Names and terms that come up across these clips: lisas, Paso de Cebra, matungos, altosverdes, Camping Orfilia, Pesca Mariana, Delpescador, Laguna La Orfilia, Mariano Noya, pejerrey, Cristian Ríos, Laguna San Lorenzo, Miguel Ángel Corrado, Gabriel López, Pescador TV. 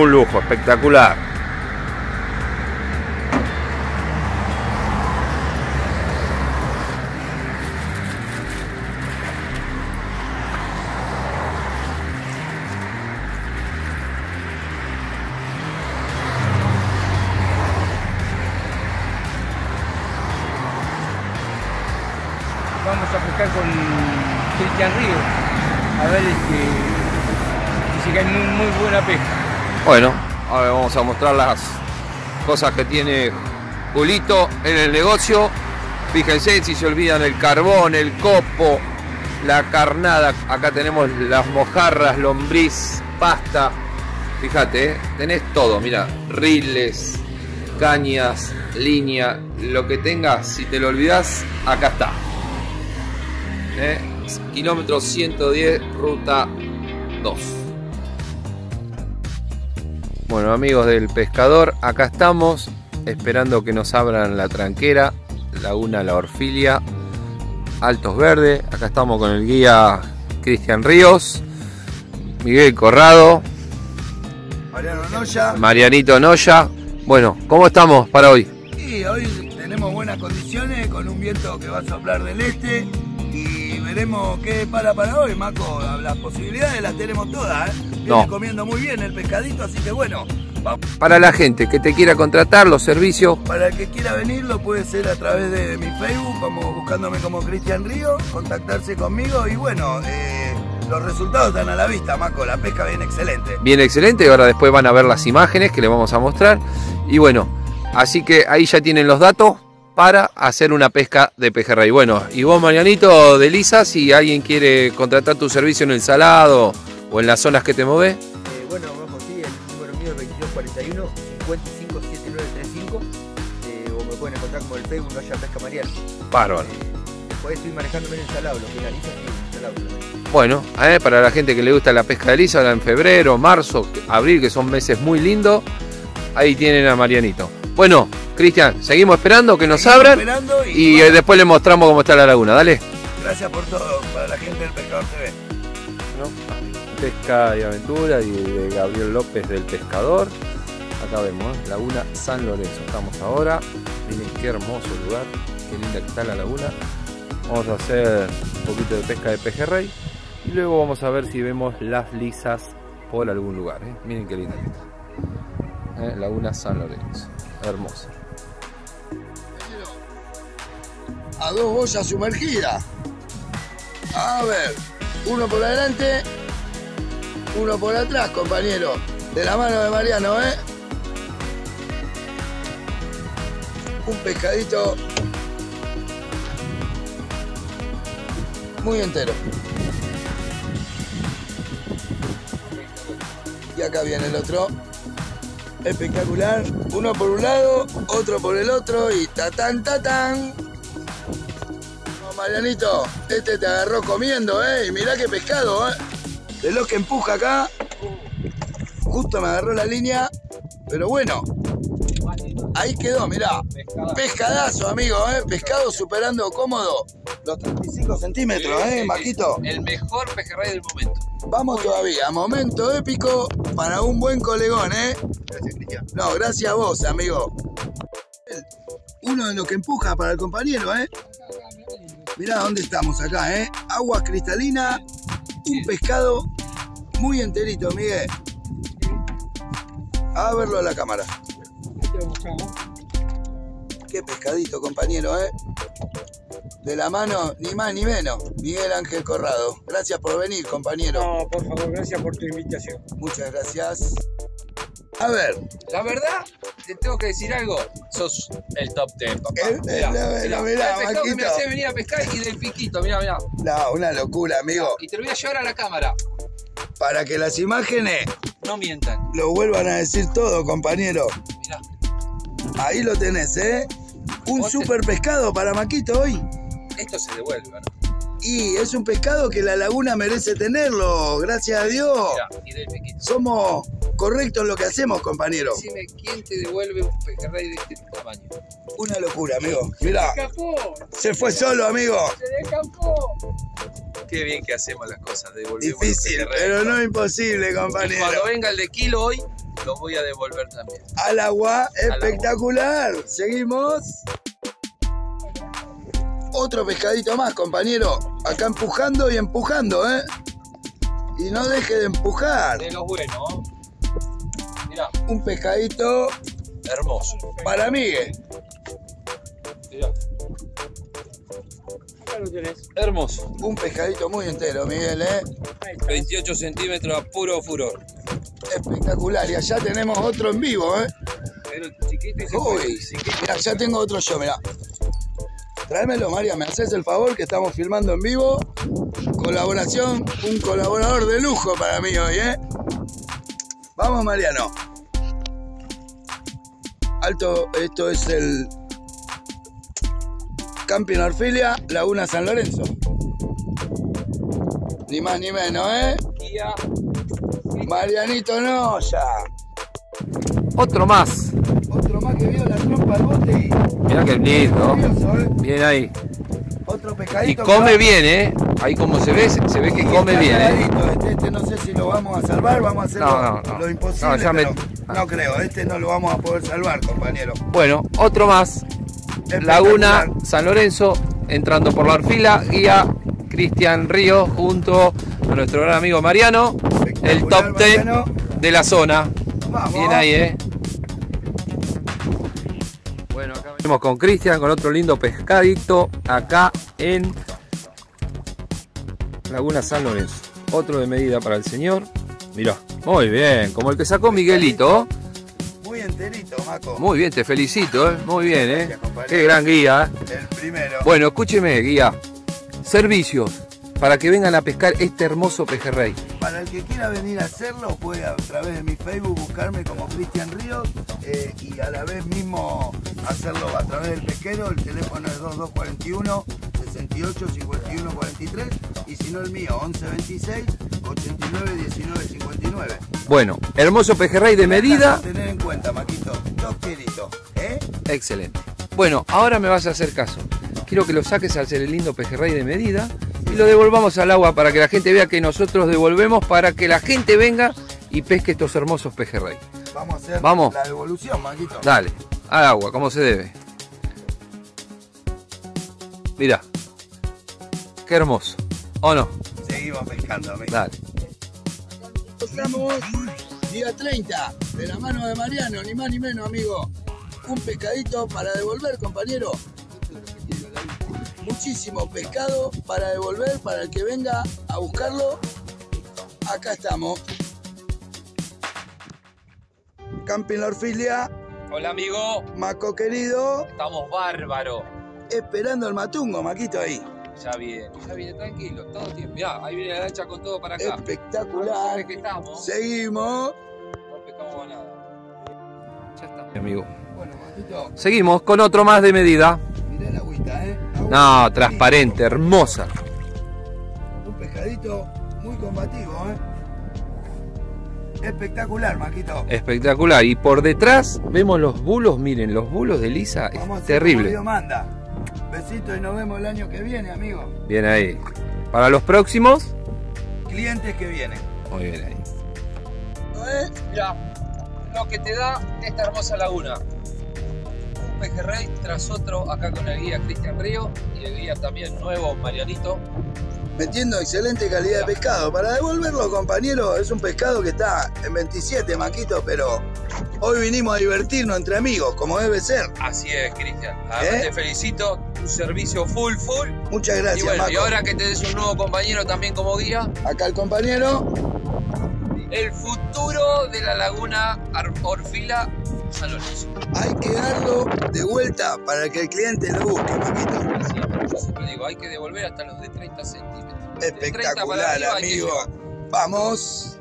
un lujo, espectacular. Vamos a pescar con Cristian Ríos, a ver, dice que hay muy buena pesca. Bueno, a ver, vamos a mostrar las cosas que tiene Julito en el negocio. Fíjense si se olvidan el carbón, el copo, la carnada. Acá tenemos las mojarras, lombriz, pasta. Fíjate, tenés todo, mira, riles, cañas, línea, lo que tengas, si te lo olvidás, acá está. Kilómetro 110, ruta 2. Bueno, amigos del pescador, acá estamos esperando que nos abran la tranquera, Laguna La Orfilia, Altos Verdes. Acá estamos con el guía Cristian Ríos, Miguel Corrado, Mariano Noya, Marianito Noya. Bueno, ¿cómo estamos para hoy? Sí, hoy tenemos buenas condiciones con un viento que va a soplar del este. Y veremos qué depara para hoy, Maco. Las posibilidades las tenemos todas, ¿eh? Viene comiendo muy bien el pescadito, así que bueno. Vamos. Para la gente que te quiera contratar, los servicios. Para el que quiera venir, lo puede ser a través de mi Facebook, como buscándome como Cristian Ríos, contactarse conmigo y bueno, los resultados están a la vista, Maco. La pesca viene excelente. Viene excelente y ahora después van a ver las imágenes que les vamos a mostrar. Y bueno, así que ahí ya tienen los datos para hacer una pesca de pejerrey. Bueno, y vos, Marianito de Lisa, si alguien quiere contratar tu servicio en el salado o en las zonas que te movés. Bueno, Majo, sí, el número mío es 2241-557935, o me pueden encontrar como el Facebook, no haya Pesca Mariana. Bárbaro. Después estoy manejándome en el salado, lo que la Lisa sí, en el salado. Bueno, para la gente que le gusta la pesca de Lisa, ahora en febrero, marzo, abril, que son meses muy lindos, ahí tienen a Marianito. Bueno, Cristian, seguimos esperando que nos abran y bueno, después les mostramos cómo está la laguna, dale. Gracias por todo, para la gente del Pescador TV. ¿No? Pesca y aventura y de Gabriel López del Pescador. Acá vemos, Laguna San Lorenzo, estamos ahora. Miren qué hermoso lugar, qué linda que está la laguna. Vamos a hacer un poquito de pesca de pejerrey y luego vamos a ver si vemos las lisas por algún lugar, ¿eh? Miren qué linda que está. Laguna San Lorenzo. Hermosa. A dos boyas sumergidas. A ver, uno por adelante, uno por atrás, compañero. De la mano de Mariano, ¿eh? Un pescadito muy entero. Y acá viene el otro. Espectacular, uno por un lado, otro por el otro y tatán, tatán. No, Marianito, este te agarró comiendo, y mirá qué pescado, de los que empuja acá. Justo me agarró la línea, pero bueno, ahí quedó, mirá, pescadazo, amigo, pescado superando cómodo los 35 centímetros, Maquito. El mejor pejerrey del momento. Vamos todavía, momento épico para un buen colegón, Gracias, Cristian. No, gracias a vos, amigo. Uno de los que empuja para el compañero, Mirá dónde estamos acá, Aguas cristalinas, un pescado muy enterito, Miguel. A verlo a la cámara. Qué pescadito, compañero, De la mano, ni más ni menos, Miguel Ángel Corrado. Gracias por venir, compañero. No, por favor, gracias por tu invitación. Muchas gracias. A ver. La verdad, te tengo que decir algo. Sos el top 10, papá. Mirá, el pescado que me hacés venir a pescar y del piquito, mirá. No, una locura, amigo. Y te lo voy a llevar a la cámara. Para que las imágenes no mientan. Lo vuelvan a decir todo, compañero. Mirá. Ahí lo tenés, Un super pescado para Maquito hoy. Esto se devuelve, ¿no? Y es un pescado que la laguna merece tenerlo, gracias a Dios. Mirá, y del pequito. Somos correctos en lo que hacemos, compañero. Decime, ¿quién te devuelve un pejerrey de este tamaño? Una locura, amigo. Mirá. Se escapó. Se fue solo, amigo. Se escapó. Qué bien que hacemos las cosas, devolvemos. Difícil, pero no imposible, compañero. Y cuando venga el de kilo hoy, los voy a devolver también. ¡Al agua! ¡Espectacular! Al agua. Seguimos. Otro pescadito más, compañero. Acá empujando y empujando, ¿eh? Y no deje de empujar. De los buenos. Mirá. Un pescadito hermoso. Para Miguel. Mirá. Acá lo tenés. Hermoso. Un pescadito muy entero, Miguel, ¿eh? 28 centímetros a puro furor. Espectacular. Y allá tenemos otro en vivo, ¿eh? Pero chiquito y uy, chiquito. Mirá, ya tengo otro yo, mirá. Tráemelo, María, me haces el favor que estamos filmando en vivo. Colaboración, un colaborador de lujo para mí hoy, ¿eh? Vamos, Mariano. Alto, esto es el Camping Orfilia, Laguna San Lorenzo. Ni más ni menos, ¿eh? Marianito Noya. Otro más. Otro más que vio la trompa al bote y... Mirá que lindo, curioso, ¿eh? Bien ahí. Otro pescadito. Y come bien, ¿eh? Ahí como se ve que sí, come bien, ¿eh? Este no sé si lo vamos a salvar, vamos a hacer lo imposible. No, no creo, este no lo vamos a poder salvar, compañero. Bueno, otro más. Laguna San Lorenzo, entrando por la Orfila, guía Cristian Ríos junto a nuestro gran amigo Mariano. El top 10 de la zona. Vamos. Bien ahí, ¿eh? Bueno, acá venimos con Cristian, con otro lindo pescadito, acá en Laguna San Lorenzo. Otro de medida para el señor. Mirá, muy bien, como el que sacó Miguelito. Muy enterito, Maco. Muy bien, te felicito, ¿eh? Muy bien, ¿eh? Qué gran guía, ¿eh? El primero. Bueno, escúcheme, guía. Servicios, para que vengan a pescar este hermoso pejerrey. Para el que quiera venir a hacerlo, puede a través de mi Facebook buscarme como Cristian Ríos y a la vez mismo hacerlo a través del pesquero. El teléfono es 2241-685143 y si no el mío, 1126-891959. Bueno, hermoso pejerrey de medida. Tener en cuenta, Maquito, 2 kilitos, ¿eh? Excelente. Bueno, ahora me vas a hacer caso. Quiero que lo saques a hacer el lindo pejerrey de medida y lo devolvamos al agua para que la gente vea que nosotros devolvemos para que la gente venga y pesque estos hermosos pejerrey. Vamos a hacer la devolución, Maquito. Dale, al agua, como se debe. Mirá, qué hermoso, ¿o no? Seguimos pescando, amigo. Dale. Estamos día 30, de la mano de Mariano, ni más ni menos, amigo. Un pescadito para devolver, compañero. Muchísimo pescado para devolver, para el que venga a buscarlo. Acá estamos. Camping La Orfilia. Hola, amigo. Maco, querido. Estamos bárbaro. Esperando el matungo, Maquito, ahí. Ya viene tranquilo, todo tiempo. Mirá, ahí viene la lancha con todo para acá. Espectacular. Ver, que estamos. Seguimos. No pescamos nada. Ya está, amigo. Bueno, Maquito. Seguimos con otro más de medida. Mirá la agüita, ¿eh? No, transparente, hermosa. Un pescadito muy combativo, ¿eh? Espectacular, Maquito. Espectacular. Y por detrás vemos los bulos, miren, los bulos de Lisa. Vamos, es terrible. Dios manda. Besitos y nos vemos el año que viene, amigo. Bien ahí. Para los próximos clientes que vienen. Muy bien ahí. Mira, lo que te da esta hermosa laguna. Pejerrey tras otro, acá con el guía Cristian Río y el guía también nuevo Marianito. Metiendo excelente calidad de pescado. Para devolverlo, compañero, es un pescado que está en 27, Maquito, pero hoy vinimos a divertirnos entre amigos, como debe ser. Así es, Cristian. Además, te felicito, tu servicio full. Muchas gracias, y bueno, Maco. Y ahora que tenés un nuevo compañero también como guía. Acá el compañero. El futuro de la Laguna Orfilia San Lorenzo. Hay que darlo de vuelta para que el cliente lo busque, Maquito. Sí, yo siempre digo, hay que devolver hasta los de 30 centímetros. Espectacular, amigo. Vamos.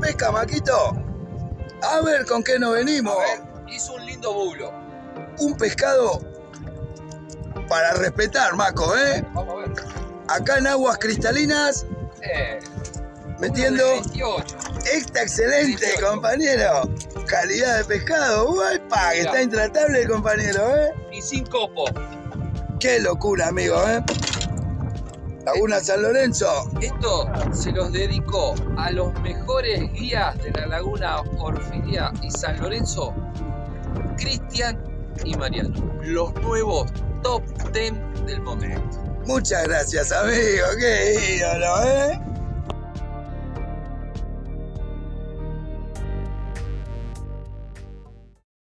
Pesca, Maquito. A ver con qué nos venimos. A ver, hizo un lindo bulo. Un pescado para respetar, Maco, ¿eh? Vamos a ver. Acá en aguas cristalinas. Metiendo 28. Esta excelente, 28. Compañero. Calidad de pescado. Uy, pa, que está intratable el compañero, ¿eh? Y sin copo. Qué locura, amigo, ¿eh? Laguna San Lorenzo. Esto se los dedico a los mejores guías de la Laguna Orfilia y San Lorenzo, Cristian y Mariano, los nuevos top 10 del momento. Muchas gracias, amigo, qué ídolo, ¿eh?